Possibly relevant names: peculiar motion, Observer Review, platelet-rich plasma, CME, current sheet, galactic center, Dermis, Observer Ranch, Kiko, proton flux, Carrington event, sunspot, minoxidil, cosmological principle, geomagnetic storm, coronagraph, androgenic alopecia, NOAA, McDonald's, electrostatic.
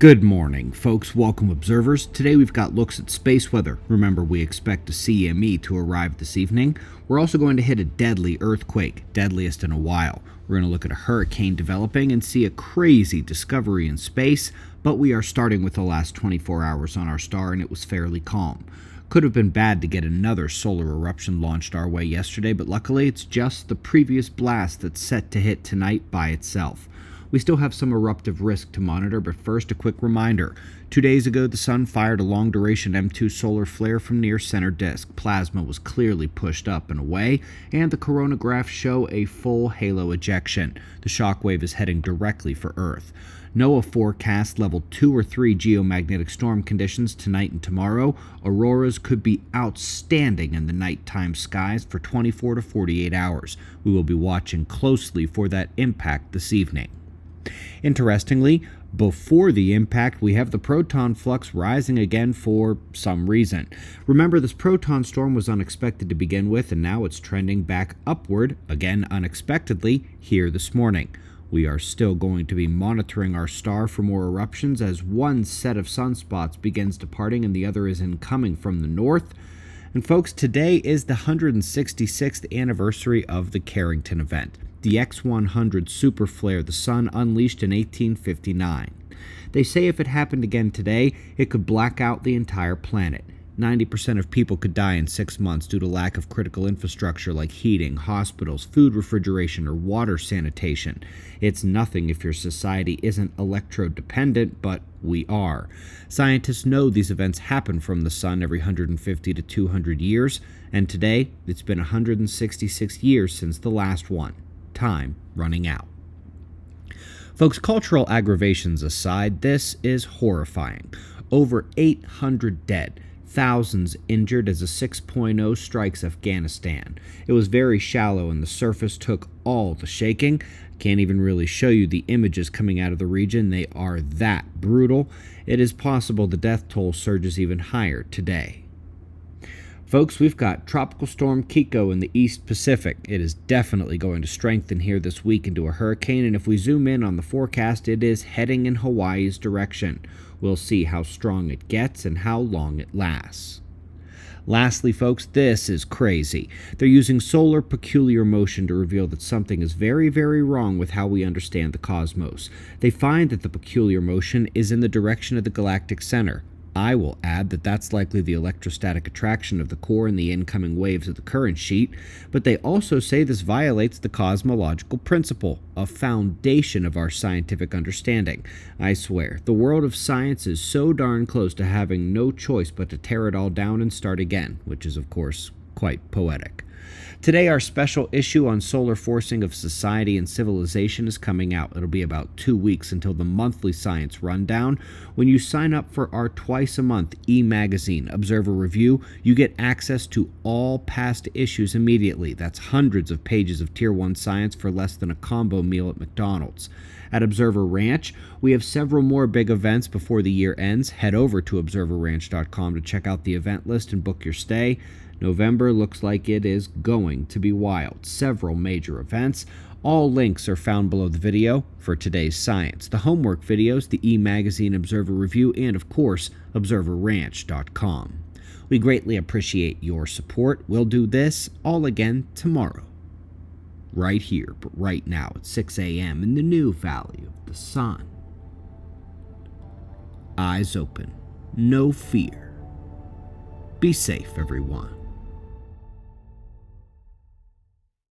Good morning, folks. Welcome, observers. Today we've got looks at space weather. Remember, we expect a CME to arrive this evening. We're also going to hit a deadly earthquake, deadliest in a while. We're going to look at a hurricane developing and see a crazy discovery in space, but we are starting with the last 24 hours on our star, and it was fairly calm. Could have been bad to get another solar eruption launched our way yesterday, but luckily it's just the previous blast that's set to hit tonight by itself. We still have some eruptive risk to monitor, but first a quick reminder. 2 days ago, the sun fired a long-duration M2 solar flare from near center disk. Plasma was clearly pushed up and away, and the coronagraph show a full halo ejection. The shockwave is heading directly for Earth. NOAA forecast level 2 or 3 geomagnetic storm conditions tonight and tomorrow. Auroras could be outstanding in the nighttime skies for 24 to 48 hours. We will be watching closely for that impact this evening. Interestingly, before the impact, we have the proton flux rising again for some reason. Remember, this proton storm was unexpected to begin with, and now it's trending back upward, again unexpectedly, here this morning. We are still going to be monitoring our star for more eruptions as one set of sunspots begins departing and the other is incoming from the north. And folks, today is the 166th anniversary of the Carrington event. The X100 super flare the sun unleashed in 1859. They say if it happened again today, it could black out the entire planet. 90% of people could die in 6 months due to lack of critical infrastructure like heating, hospitals, food refrigeration, or water sanitation. It's nothing if your society isn't electro-dependent, but we are. Scientists know these events happen from the sun every 150 to 200 years, and today it's been 166 years since the last one. Time running out. Folks, cultural aggravations aside, this is horrifying. Over 800 dead, thousands injured as a 6.0 strikes Afghanistan. It was very shallow and the surface took all the shaking. Can't even really show you the images coming out of the region. They are that brutal. It is possible the death toll surges even higher today. Folks, we've got Tropical Storm Kiko in the East Pacific. It is definitely going to strengthen here this week into a hurricane, and if we zoom in on the forecast, it is heading in Hawaii's direction. We'll see how strong it gets and how long it lasts. Lastly, folks, this is crazy. They're using solar peculiar motion to reveal that something is very, very wrong with how we understand the cosmos. They find that the peculiar motion is in the direction of the galactic center. I will add that that's likely the electrostatic attraction of the core and the incoming waves of the current sheet, but they also say this violates the cosmological principle, a foundation of our scientific understanding. I swear, the world of science is so darn close to having no choice but to tear it all down and start again, which is, of course, quite poetic. Today, our special issue on solar forcing of society and civilization is coming out. It'll be about 2 weeks until the monthly science rundown. When you sign up for our twice-a-month e-magazine, Observer Review, you get access to all past issues immediately. That's hundreds of pages of Tier 1 science for less than a combo meal at McDonald's. At Observer Ranch, we have several more big events before the year ends. Head over to observerranch.com to check out the event list and book your stay. November looks like it is going to be wild. Several major events. All links are found below the video for today's science, the homework videos, the e-magazine Observer Review, and of course, observerranch.com. We greatly appreciate your support. We'll do this all again tomorrow. Right here, but right now at 6 a.m. in the new Valley of the Sun. Eyes open. No fear. Be safe, everyone.